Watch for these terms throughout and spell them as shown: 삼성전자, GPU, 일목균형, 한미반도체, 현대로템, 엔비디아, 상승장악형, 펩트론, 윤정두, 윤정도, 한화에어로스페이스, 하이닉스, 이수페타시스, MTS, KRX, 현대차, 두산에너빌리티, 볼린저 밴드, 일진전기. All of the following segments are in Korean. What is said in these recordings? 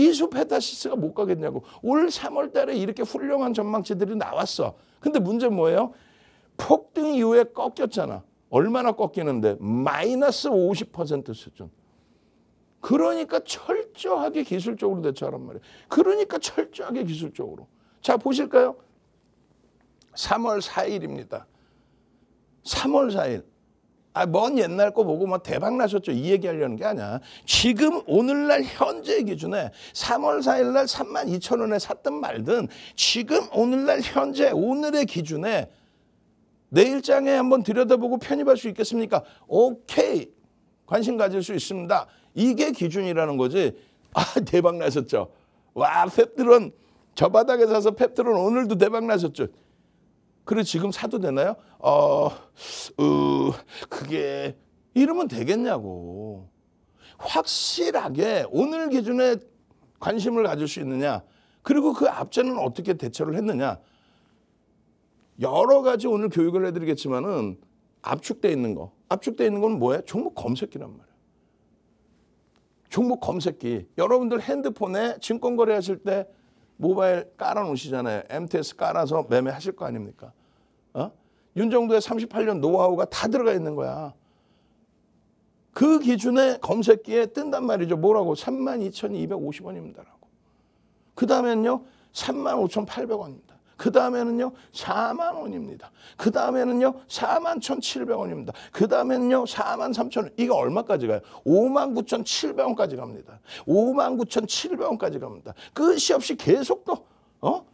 이수페타시스가 못 가겠냐고. 올 3월 달에 이렇게 훌륭한 전망치들이 나왔어. 근데 문제는 뭐예요? 폭등 이후에 꺾였잖아. 얼마나 꺾이는데? 마이너스 50% 수준. 그러니까 철저하게 기술적으로 대처하란 말이에요. 그러니까 철저하게 기술적으로. 자, 보실까요? 3월 4일입니다. 3월 4일. 아, 먼 옛날 거 보고 막 대박 나셨죠. 이 얘기하려는 게 아니야. 지금 오늘날 현재 기준에 3월 4일 날 32,000원에 샀든 말든 지금 오늘날 현재 오늘의 기준에 내일장에 한번 들여다보고 편입할 수 있겠습니까? 오케이. 관심 가질 수 있습니다. 이게 기준이라는 거지. 아, 대박 나셨죠. 와, 펩트론 저 바닥에 사서 펩트론 오늘도 대박 나셨죠. 그래, 지금 사도 되나요? 그게 이러면 되겠냐고. 확실하게 오늘 기준에 관심을 가질 수 있느냐. 그리고 그 앞전은 어떻게 대처를 했느냐. 여러 가지 오늘 교육을 해드리겠지만은 압축되어 있는 거. 압축되어 있는 건 뭐예요? 종목 검색기란 말이에요. 종목 검색기. 여러분들 핸드폰에 증권 거래하실 때 모바일 깔아놓으시잖아요. MTS 깔아서 매매하실 거 아닙니까? 어? 윤정도의 38년 노하우가 다 들어가 있는 거야. 그 기준에 검색기에 뜬단 말이죠. 뭐라고? 32,250원입니다라고. 그 다음에는요. 35,800원입니다. 그 다음에는요. 4만 원입니다. 그 다음에는요. 41,700원입니다. 그 다음에는요. 43,000원. 이거 얼마까지 가요? 59,700원까지 갑니다. 59,700원까지 갑니다. 끝이 없이 계속 또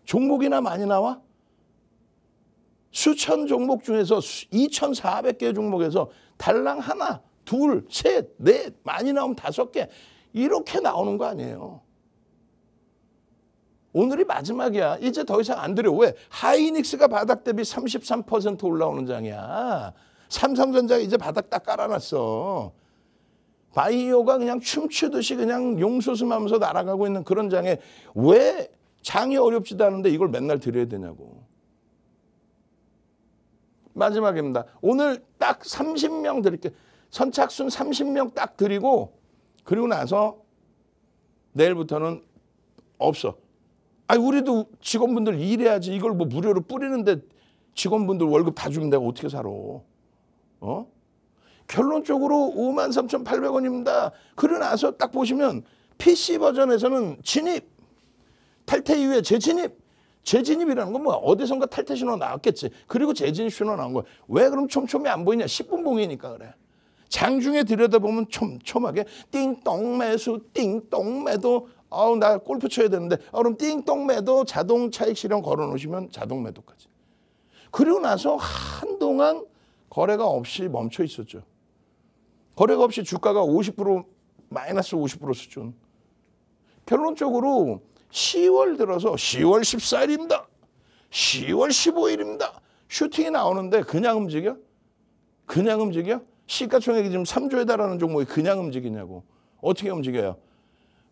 종목이나 많이 나와? 수천 종목 중에서 2,400개 종목에서 달랑 하나, 둘, 셋, 넷, 많이 나오면 5개. 이렇게 나오는 거 아니에요. 오늘이 마지막이야. 이제 더 이상 안 들여. 왜? 하이닉스가 바닥 대비 33% 올라오는 장이야. 삼성전자가 이제 바닥 딱 깔아놨어. 바이오가 그냥 춤추듯이 그냥 용수슴하면서 날아가고 있는 그런 장에 왜 장이 어렵지도 않은데 이걸 맨날 들여야 되냐고. 마지막입니다. 오늘 딱 30명 드릴게요. 선착순 30명 딱 드리고 그리고 나서 내일부터는 없어. 아니, 우리도 직원분들 일해야지. 이걸 뭐 무료로 뿌리는데 직원분들 월급 다 주면 내가 어떻게 살아. 어? 결론적으로 53,800원입니다. 그러고 나서 딱 보시면 PC 버전에서는 진입, 탈퇴 이후에 재진입. 재진입이라는 건 뭐야? 어디선가 탈퇴 신호 나왔겠지. 그리고 재진입 신호 나온 거야. 왜 그럼 촘촘히 안 보이냐? 10분 봉이니까 그래. 장중에 들여다보면 촘촘하게 띵똥 매수, 띵똥 매도. 아우, 나 골프 쳐야 되는데. 그럼 띵똥 매도 자동 차익 실현 걸어 놓으시면 자동 매도까지. 그리고 나서 한동안 거래가 없이 멈춰 있었죠. 거래가 없이 주가가 50% 마이너스 50% 수준. 결론적으로 10월 들어서 10월 14일입니다. 10월 15일입니다. 슈팅이 나오는데 그냥 움직여? 그냥 움직여? 시가총액이 지금 3조에 달하는 종목이 그냥 움직이냐고. 어떻게 움직여요?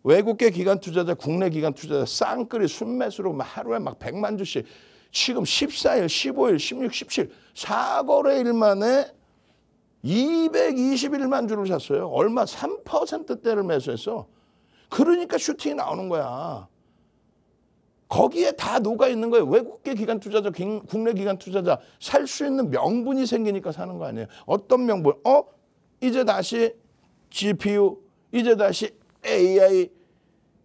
외국계 기관 투자자, 국내 기관 투자자 쌍끌이 순매수로 막 하루에 막 100만 주씩 지금 14일, 15일, 16, 17 4거래일 만에 221만 주를 샀어요. 얼마? 3%대를 매수했어. 그러니까 슈팅이 나오는 거야. 거기에 다 녹아 있는 거예요. 외국계 기관 투자자, 국내 기관 투자자 살 수 있는 명분이 생기니까 사는 거 아니에요. 어떤 명분? 이제 다시 GPU, 이제 다시 AI,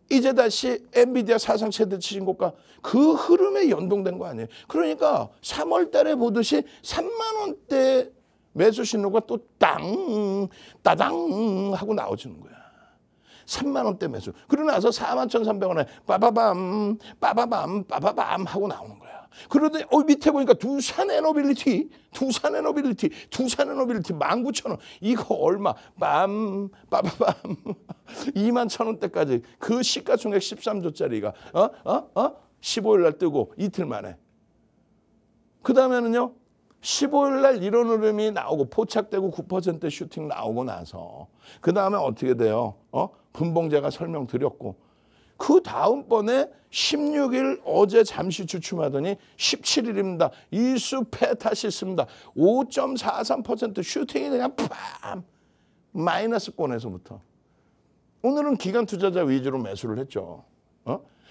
이제 다시 엔비디아 사상 최대 신고가. 그 흐름에 연동된 거 아니에요. 그러니까 3월 달에 보듯이 3만 원대 매수 신호가 또 땅, 따당 하고 나오지는 거야. 3만 원대 매수. 그러고 나서 41,300원에 빠바밤, 빠바밤, 빠바밤 하고 나오는 거야. 그러더니 밑에 보니까 두산에너빌리티 19,000원. 이거 얼마? 빰, 빠바밤, 21,000원대까지. 그 시가총액 13조짜리가 15일 날 뜨고 이틀 만에. 그 다음에는요. 15일 날 이런 흐름이 나오고 포착되고 9% 슈팅 나오고 나서 그 다음에 어떻게 돼요? 분봉제가 설명드렸고 그 다음번에 16일 어제 잠시 주춤하더니 17일입니다. 이수페타시스입니다. 5.43% 슈팅이 그냥 빰! 마이너스권에서부터 오늘은 기관 투자자 위주로 매수를 했죠.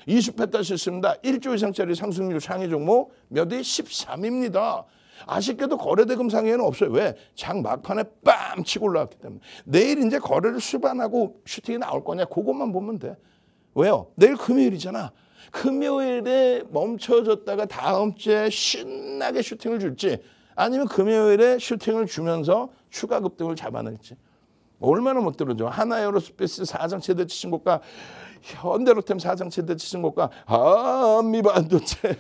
이수페타시스입니다. 1조 이상짜리 상승률 상위 종목 몇이 13입니다. 아쉽게도 거래대금 상위에는 없어요. 왜? 장 막판에 빰 치고 올라왔기 때문에. 내일 이제 거래를 수반하고 슈팅이 나올 거냐 그것만 보면 돼. 왜요? 내일 금요일이잖아. 금요일에 멈춰졌다가 다음 주에 신나게 슈팅을 줄지 아니면 금요일에 슈팅을 주면서 추가 급등을 잡아낼지. 얼마나 못 들어줘. 한화에어로스페이스 4장 최대 지신고가, 현대로템 4장 최대 지신고가, 한미반도체.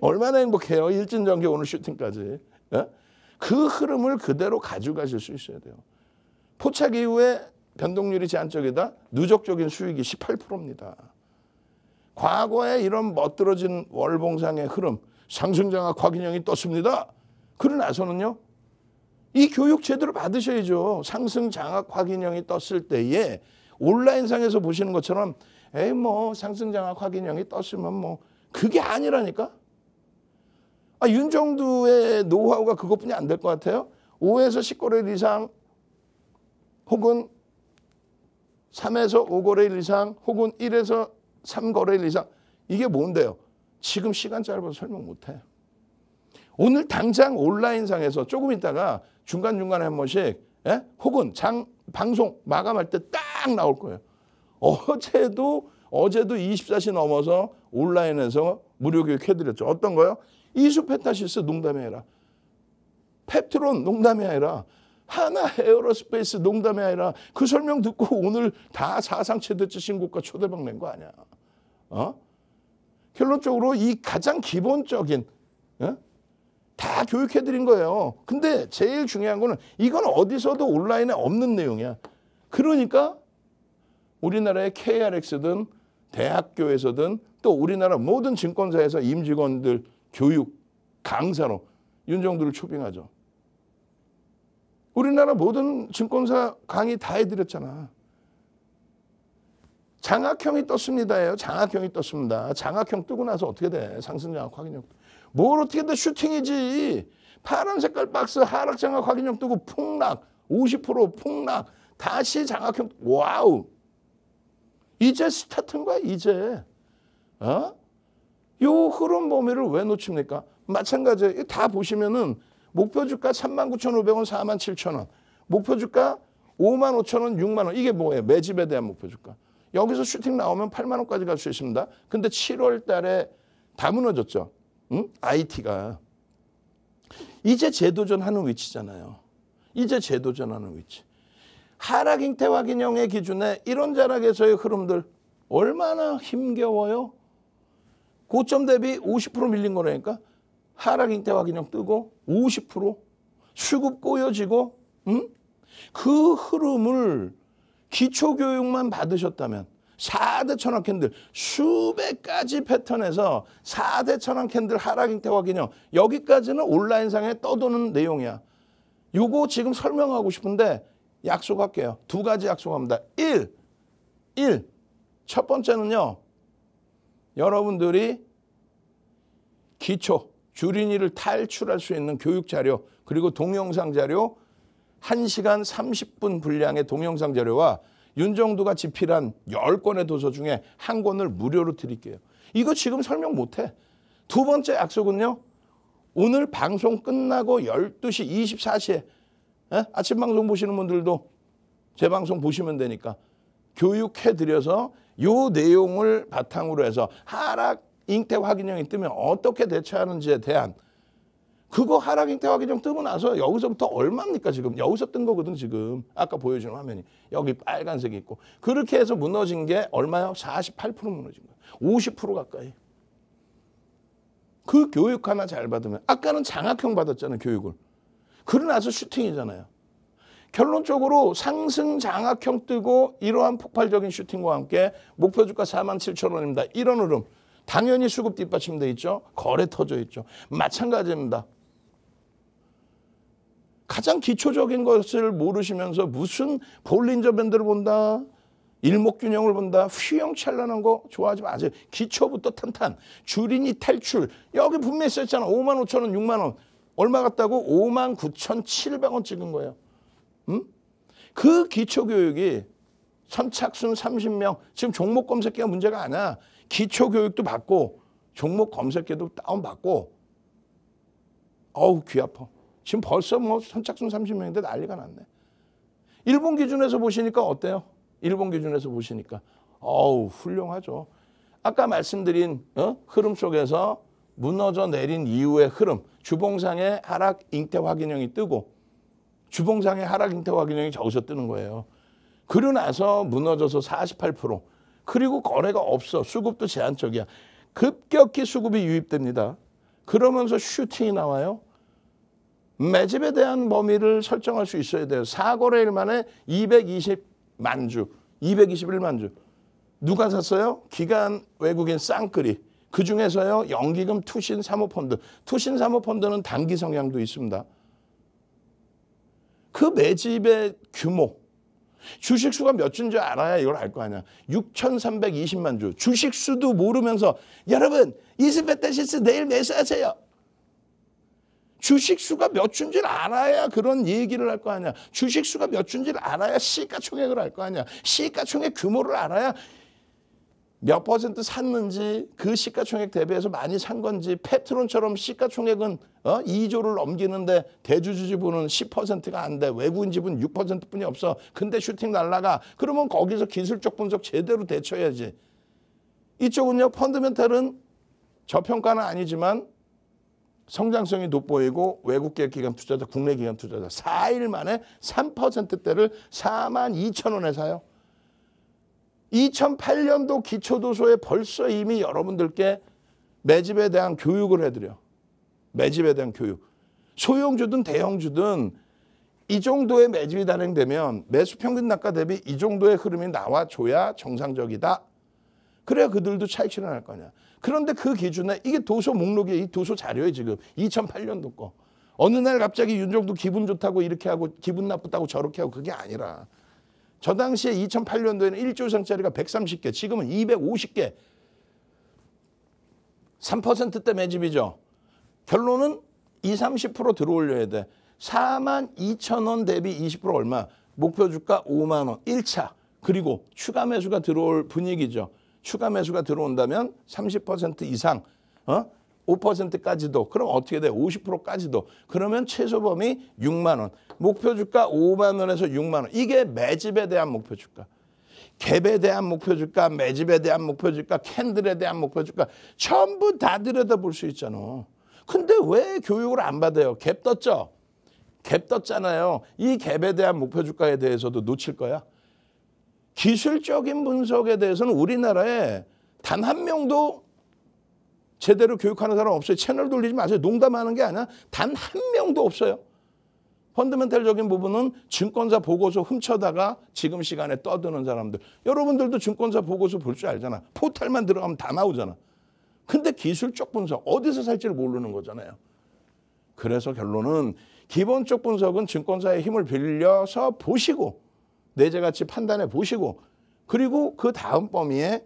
얼마나 행복해요. 일진전기 오늘 슈팅까지. 예? 그 흐름을 그대로 가져가실 수 있어야 돼요. 포착 이후에 변동률이 제한적이다. 누적적인 수익이 18%입니다. 과거에 이런 멋들어진 월봉상의 흐름, 상승장악 확인형이 떴습니다. 그러나서는요. 이 교육 제대로 받으셔야죠. 상승장악 확인형이 떴을 때에 온라인상에서 보시는 것처럼 에이 뭐 상승장악 확인형이 떴으면 뭐 그게 아니라니까. 아, 윤정두의 노하우가 그것뿐이 안 될 것 같아요. 5에서 10거래일 이상 혹은 3에서 5거래일 이상 혹은 1에서 3거래일 이상. 이게 뭔데요? 지금 시간 짧아서 설명 못해. 오늘 당장 온라인상에서 조금 있다가 중간중간에 한 번씩, 예? 혹은 장 방송 마감할 때 딱 나올 거예요. 어제도 24시 넘어서 온라인에서 무료 교육 해드렸죠. 어떤 거요? 이수페타시스 농담이 아니라, 펩트론 농담이 아니라, 한화에어로스페이스 농담이 아니라, 그 설명 듣고 오늘 다 사상 최대치 신고가 초대박 낸 거 아니야. 결론적으로 이 가장 기본적인, 예? 다 교육해드린 거예요. 근데 제일 중요한 거는 이건 어디서도 온라인에 없는 내용이야. 그러니까 우리나라의 KRX든 대학교에서든 또 우리나라 모든 증권사에서 임직원들 교육 강사로 윤정두를 초빙하죠. 우리나라 모든 증권사 강의 다 해드렸잖아. 장악형이 떴습니다예요. 장악형이 떴습니다. 장악형 뜨고 나서 어떻게 돼? 상승장악 확인형. 뭘 어떻게 돼? 슈팅이지. 파란 색깔 박스 하락장악 확인형 뜨고 폭락. 50% 폭락. 다시 장악형. 와우. 이제 스타트인 거야. 이제. 요 흐름 범위를 왜 놓칩니까? 마찬가지예요. 다 보시면은 목표주가 39,500원, 47,000원. 목표주가 55,000원, 6만원. 이게 뭐예요? 매집에 대한 목표주가. 여기서 슈팅 나오면 8만 원까지 갈 수 있습니다. 근데 7월 달에 다 무너졌죠. 응? IT가. 이제 재도전하는 위치잖아요. 이제 재도전하는 위치. 하락 행태 확인형의 기준에 이런 자락에서의 흐름들 얼마나 힘겨워요. 고점 대비 50% 밀린 거라니까. 하락 행태 확인형 뜨고 50% 수급 꼬여지고, 응? 그 흐름을 기초교육만 받으셨다면 4대 천왕 캔들 수백 가지 패턴에서 4대 천왕 캔들 하락 행태와 기념 여기까지는 온라인상에 떠도는 내용이야. 요거 지금 설명하고 싶은데 약속할게요. 두 가지 약속합니다. 1. 첫 번째는요. 여러분들이 기초, 주린이를 탈출할 수 있는 교육 자료 그리고 동영상 자료 1시간 30분 분량의 동영상 자료와 윤정두가 집필한 10권의 도서 중에 한 권을 무료로 드릴게요. 이거 지금 설명 못해. 두 번째 약속은요. 오늘 방송 끝나고 12시 24시에 아침 방송 보시는 분들도 제 방송 보시면 되니까 교육해드려서 요 내용을 바탕으로 해서 하락 잉태 확인형이 뜨면 어떻게 대처하는지에 대한 그거 하락 행태 확인형 뜨고 나서 여기서부터 얼마입니까 지금. 여기서 뜬 거거든 지금. 아까 보여준 화면이. 여기 빨간색이 있고. 그렇게 해서 무너진 게 얼마요? 48% 무너진 거예요. 50% 가까이. 그 교육 하나 잘 받으면. 아까는 장악형 받았잖아요. 교육을. 그러나서 슈팅이잖아요. 결론적으로 상승 장악형 뜨고 이러한 폭발적인 슈팅과 함께 목표주가 47,000원입니다. 이런 흐름. 당연히 수급 뒷받침돼 있죠. 거래 터져 있죠. 마찬가지입니다. 가장 기초적인 것을 모르시면서 무슨 볼린저 밴드를 본다. 일목균형을 본다. 휘영찬란한 거 좋아하지 마세요. 기초부터 탄탄. 주린이 탈출. 여기 분명히 썼잖아. 5만 5천 원, 6만 원. 얼마 갔다고? 5만 9,700원 찍은 거예요. 그 기초교육이 선착순 30명. 지금 종목 검색기가 문제가 아니야. 기초교육도 받고 종목 검색기도 다운받고. 어우, 귀 아파. 지금 벌써 뭐 선착순 30명인데 난리가 났네. 일본 기준에서 보시니까 어때요? 일본 기준에서 보시니까. 어우, 훌륭하죠. 아까 말씀드린 흐름 속에서 무너져 내린 이후의 흐름. 주봉상의 하락 잉태 확인형이 뜨고 주봉상의 하락 잉태 확인형이 저기서 뜨는 거예요. 그리고 나서 무너져서 48%. 그리고 거래가 없어. 수급도 제한적이야. 급격히 수급이 유입됩니다. 그러면서 슈팅이 나와요. 매집에 대한 범위를 설정할 수 있어야 돼요. 4거래일 만에 220만 주, 221만 주. 누가 샀어요? 기관 외국인 쌍끌이. 그중에서요 연기금 투신 사모펀드. 투신 사모펀드는 단기 성향도 있습니다. 그 매집의 규모. 주식수가 몇 주인지 알아야 이걸 알 거 아니야. 6,320만 주. 주식수도 모르면서 여러분 이수페타시스 내일 매수하세요. 주식수가 몇 주인지를 알아야 그런 얘기를 할 거 아니야. 주식수가 몇 주인지를 알아야 시가총액을 알 거 아니야. 시가총액 규모를 알아야 몇 퍼센트 샀는지 그 시가총액 대비해서 많이 산 건지. 펩트론처럼 시가총액은 2조를 넘기는데 대주주 지분은 10%가 안 돼. 외국인 지분 6%뿐이 없어. 근데 슈팅 날라가. 그러면 거기서 기술적 분석 제대로 대처해야지. 이쪽은요 펀드멘탈은 저평가는 아니지만 성장성이 돋보이고 외국계 기관 투자자, 국내 기관 투자자 4일 만에 3%대를 42,000원에 사요. 2008년도 기초도서에 벌써 이미 여러분들께 매집에 대한 교육을 해드려. 매집에 대한 교육. 소형주든 대형주든 이 정도의 매집이 단행되면 매수평균 낙가 대비 이 정도의 흐름이 나와줘야 정상적이다. 그래야 그들도 차익 실현할 거냐. 그런데 그 기준에 이게 도서 목록이에요. 이 도서 자료에 지금 2008년도 거. 어느 날 갑자기 윤정도 기분 좋다고 이렇게 하고 기분 나쁘다고 저렇게 하고 그게 아니라 저 당시에 2008년도에는 1조 이상짜리가 130개, 지금은 250개. 3%대 매집이죠. 결론은 20, 30% 들어올려야 돼. 42,000원 대비 20% 얼마? 목표 주가 5만 원, 1차. 그리고 추가 매수가 들어올 분위기죠. 추가 매수가 들어온다면 30% 이상, 5%까지도, 그럼 어떻게 돼? 50%까지도. 그러면 최소범위 6만 원. 목표 주가 5만 원에서 6만 원. 이게 매집에 대한 목표 주가. 갭에 대한 목표 주가, 매집에 대한 목표 주가, 캔들에 대한 목표 주가. 전부 다 들여다볼 수 있잖아. 근데 왜 교육을 안 받아요? 갭 떴죠? 갭 떴잖아요. 이 갭에 대한 목표 주가에 대해서도 놓칠 거야. 기술적인 분석에 대해서는 우리나라에 단 한 명도 제대로 교육하는 사람 없어요. 채널 돌리지 마세요. 농담하는 게 아니라 단 한 명도 없어요. 펀드멘탈적인 부분은 증권사 보고서 훔쳐다가 지금 시간에 떠드는 사람들. 여러분들도 증권사 보고서 볼 줄 알잖아. 포털만 들어가면 다 나오잖아. 근데 기술적 분석 어디서 살지를 모르는 거잖아요. 그래서 결론은 기본적 분석은 증권사의 힘을 빌려서 보시고 내재같이 판단해 보시고 그리고 그 다음 범위에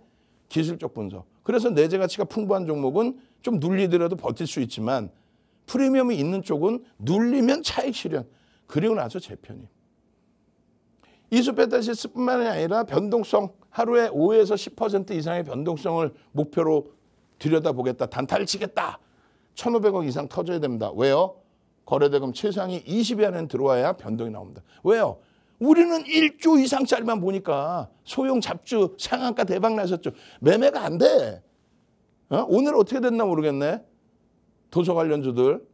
기술적 분석. 그래서 내재가치가 풍부한 종목은 좀 눌리더라도 버틸 수 있지만 프리미엄이 있는 쪽은 눌리면 차익 실현. 그리고 나서 재편입. 이수페타시스뿐만이 아니라 변동성 하루에 5에서 10% 이상의 변동성을 목표로 들여다보겠다. 단타를 치겠다. 1,500억 이상 터져야 됩니다. 왜요? 거래대금 최상위 20위 안에는 들어와야 변동이 나옵니다. 왜요? 우리는 1조 이상짜리만 보니까 소형 잡주 상한가 대박 나셨죠. 매매가 안 돼. 오늘 어떻게 됐나 모르겠네. 도서 관련주들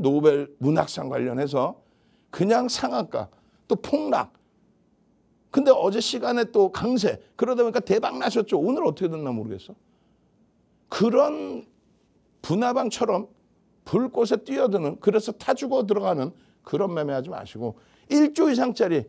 노벨 문학상 관련해서 그냥 상한가 또 폭락. 근데 어제 시간에 또 강세. 그러다 보니까 대박 나셨죠. 오늘 어떻게 됐나 모르겠어. 그런 분화방처럼 불꽃에 뛰어드는 그래서 타주고 들어가는 그런 매매하지 마시고 1조 이상짜리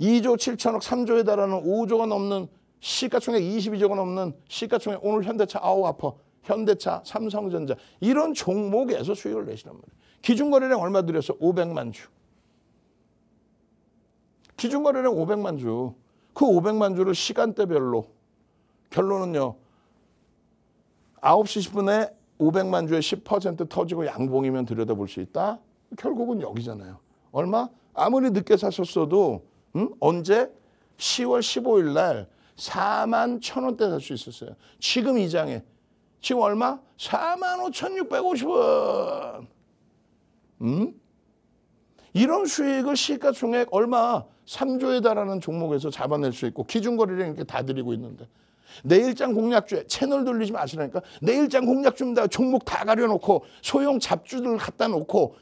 2조 7천억 3조에 달하는 5조가 넘는 시가총액 22조가 넘는 시가총액 오늘 현대차 아우 아파 현대차 삼성전자 이런 종목에서 수익을 내시란 말이에요. 기준거래량 얼마 들였어? 500만 주. 기준거래량 500만 주. 그 500만 주를 시간대별로 결론은요. 9시 10분에 500만 주의 10% 터지고 양봉이면 들여다볼 수 있다. 결국은 여기잖아요. 얼마? 아무리 늦게 사셨어도 언제? 10월 15일 날 41,000원대 살 수 있었어요. 지금 이 장에. 지금 얼마? 45,650원. 이런 수익을 시가총액 얼마? 3조에 달하는 종목에서 잡아낼 수 있고 기준거래량 이렇게 다 드리고 있는데 내일장 공략주에 채널 돌리지 마시라니까. 내일장 공략주입니다. 종목 다 가려놓고 소형 잡주들 갖다 놓고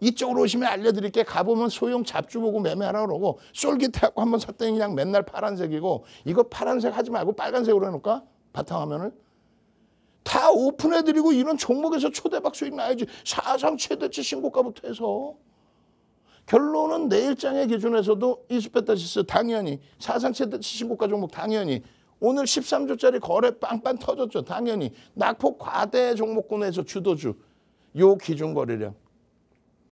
이쪽으로 오시면 알려드릴게. 가보면 소형 잡주 보고 매매하라 그러고 쏠깃해갖고 한번 샀더니 그냥 맨날 파란색이고 이거 파란색 하지 말고 빨간색으로 해놓을까? 바탕화면을. 다 오픈해드리고 이런 종목에서 초대박 수익 나야지. 사상 최대치 신고가부터 해서. 결론은 내일장의 기준에서도 이수페타시스 당연히 사상 최대치 신고가 종목 당연히 오늘 13조짜리 거래 빵빵 터졌죠. 당연히 낙폭 과대 종목군에서 주도주 요 기준 거래량